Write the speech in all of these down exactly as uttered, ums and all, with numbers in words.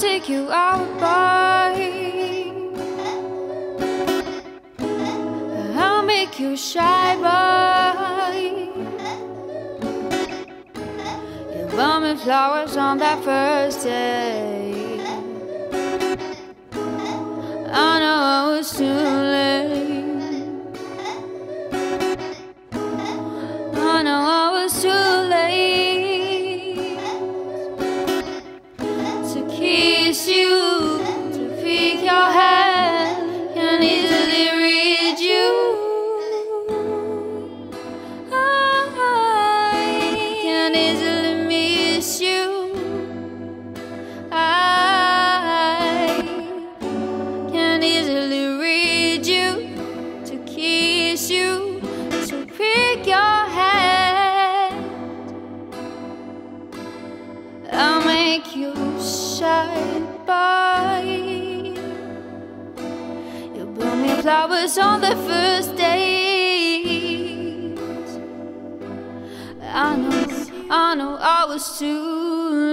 take you out right. I'll make you shy right. You bought me flowers on that first day. I know I was too late. I know I was too late to kiss you, to pick your hand and easily reach you. I can easily miss you. I you to pick your hand. I'll make you shine bright. You bought me flowers on the first date. I know, I know I was too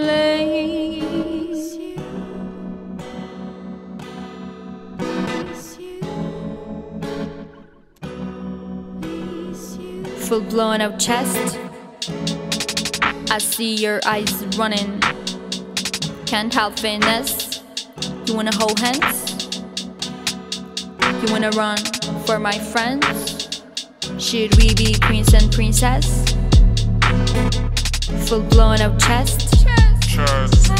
late. Full blown out chest, I see your eyes running. Can't help faintness. You wanna hold hands? You wanna run for my friends? Should we be prince and princess? Full blown out chest, chest.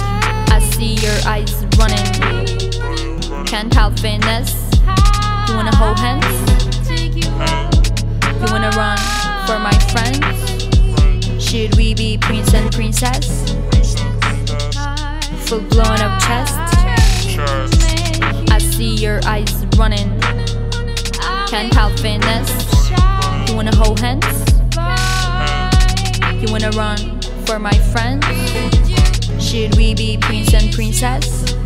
I see your eyes running. Can't help faintness. You wanna hold hands? You wanna run for my friends? Should we be prince and princess? Full blown up chest, I see your eyes running. Can't help faintness. You wanna hold hands? You wanna run for my friends? Should we be prince and princess?